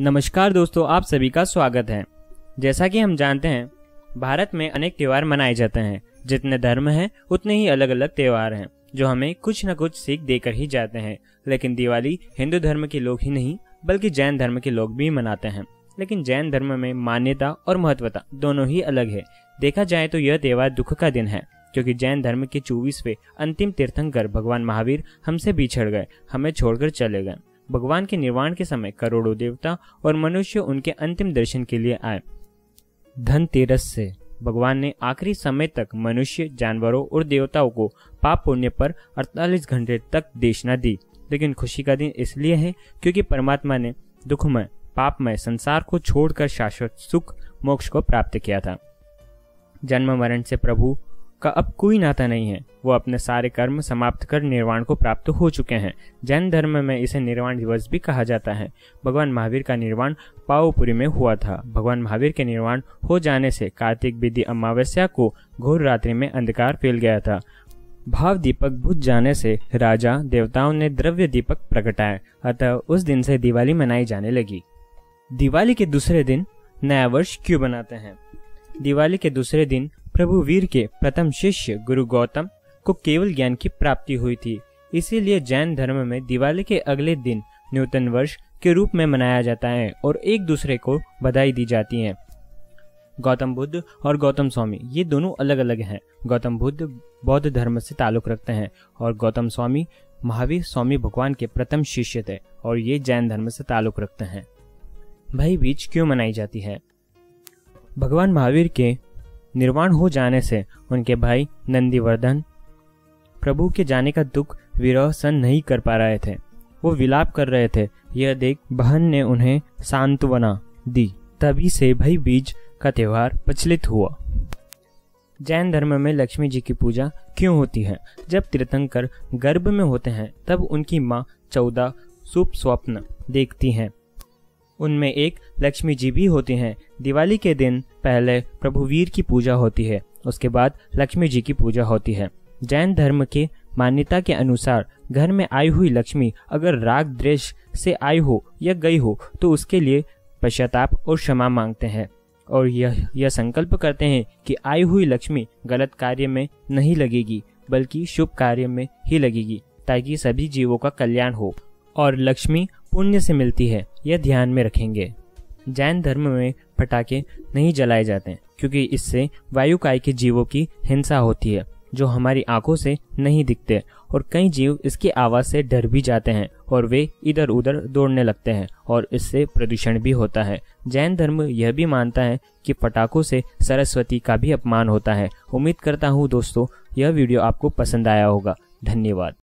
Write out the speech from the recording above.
नमस्कार दोस्तों, आप सभी का स्वागत है। जैसा कि हम जानते हैं, भारत में अनेक त्यौहार मनाए जाते हैं। जितने धर्म हैं उतने ही अलग अलग त्यौहार हैं जो हमें कुछ न कुछ सीख देकर ही जाते हैं। लेकिन दिवाली हिंदू धर्म के लोग ही नहीं बल्कि जैन धर्म के लोग भी मनाते हैं। लेकिन जैन धर्म में मान्यता और महत्वता दोनों ही अलग है। देखा जाए तो यह त्यौहार दुख का दिन है, क्योंकि जैन धर्म के 24वें अंतिम तीर्थंकर भगवान महावीर हमसे बिछड़ गए, हमें छोड़कर चले गए। भगवान के निर्वाण के समय करोड़ों देवता और मनुष्य उनके अंतिम दर्शन के लिए आए। धनतेरस से भगवान ने आखिरी समय तक मनुष्य, जानवरों और देवताओं को पाप पुण्य पर 48 घंटे तक देशना दी। लेकिन खुशी का दिन इसलिए है क्योंकि परमात्मा ने दुखमय पापमय संसार को छोड़कर शाश्वत सुख मोक्ष को प्राप्त किया था। जन्म मरण से प्रभु का अब कोई नाता नहीं है, वो अपने सारे कर्म समाप्त कर निर्वाण को प्राप्त हो चुके हैं। जैन धर्म में इसे निर्वाण दिवस भी कहा जाता है। भगवान महावीर का निर्वाण पावपुरी में हुआ था। भगवान महावीर के निर्वाण हो जाने से कार्तिक विधि अमावस्या को घोर रात्रि में अंधकार फैल गया था। भाव दीपक बुझ जाने से राजा देवताओं ने द्रव्य दीपक प्रगटाए, अतः उस दिन से दिवाली मनाई जाने लगी। दिवाली के दूसरे दिन नया वर्ष क्यों बनाते हैं? दिवाली के दूसरे दिन प्रभु वीर के प्रथम शिष्य गुरु गौतम को केवल ज्ञान की प्राप्ति हुई थी, इसीलिए जैन धर्म में दिवाली के अगले दिन नूतन वर्ष के रूप में मनाया जाता है और एक दूसरे को बधाई दी जाती है। गौतम बुद्ध और गौतम स्वामी ये दोनों अलग अलग हैं। गौतम बुद्ध बौद्ध धर्म से ताल्लुक रखते हैं और गौतम स्वामी महावीर स्वामी भगवान के प्रथम शिष्य थे और ये जैन धर्म से ताल्लुक रखते हैं। भाई बीज क्यों मनाई जाती है? भगवान महावीर के निर्वाण हो जाने से उनके भाई नंदीवर्धन प्रभु के जाने का दुख विरह सहन नहीं कर पा रहे थे, वो विलाप कर रहे थे। यह देख बहन ने उन्हें सांत्वना दी, तभी से भाई बीज का त्यौहार प्रचलित हुआ। जैन धर्म में लक्ष्मी जी की पूजा क्यों होती है? जब तीर्थंकर गर्भ में होते हैं तब उनकी माँ 14 शुभ स्वप्न देखती हैं, उनमें एक लक्ष्मी जी भी होती हैं। दिवाली के दिन पहले प्रभु वीर की पूजा होती है, उसके बाद लक्ष्मी जी की पूजा होती है। जैन धर्म के मान्यता के अनुसार घर में आई हुई लक्ष्मी अगर राग द्वेष से आई हो या गई हो तो उसके लिए पश्चाताप और क्षमा मांगते हैं और यह संकल्प करते हैं कि आई हुई लक्ष्मी गलत कार्य में नहीं लगेगी बल्कि शुभ कार्य में ही लगेगी, ताकि सभी जीवों का कल्याण हो। और लक्ष्मी पुण्य से मिलती है, यह ध्यान में रखेंगे। जैन धर्म में पटाखे नहीं जलाए जाते क्योंकि इससे वायुकाय के जीवों की हिंसा होती है जो हमारी आंखों से नहीं दिखते, और कई जीव इसकी आवाज़ से डर भी जाते हैं और वे इधर उधर दौड़ने लगते हैं और इससे प्रदूषण भी होता है। जैन धर्म यह भी मानता है कि पटाखों से सरस्वती का भी अपमान होता है। उम्मीद करता हूँ दोस्तों यह वीडियो आपको पसंद आया होगा। धन्यवाद।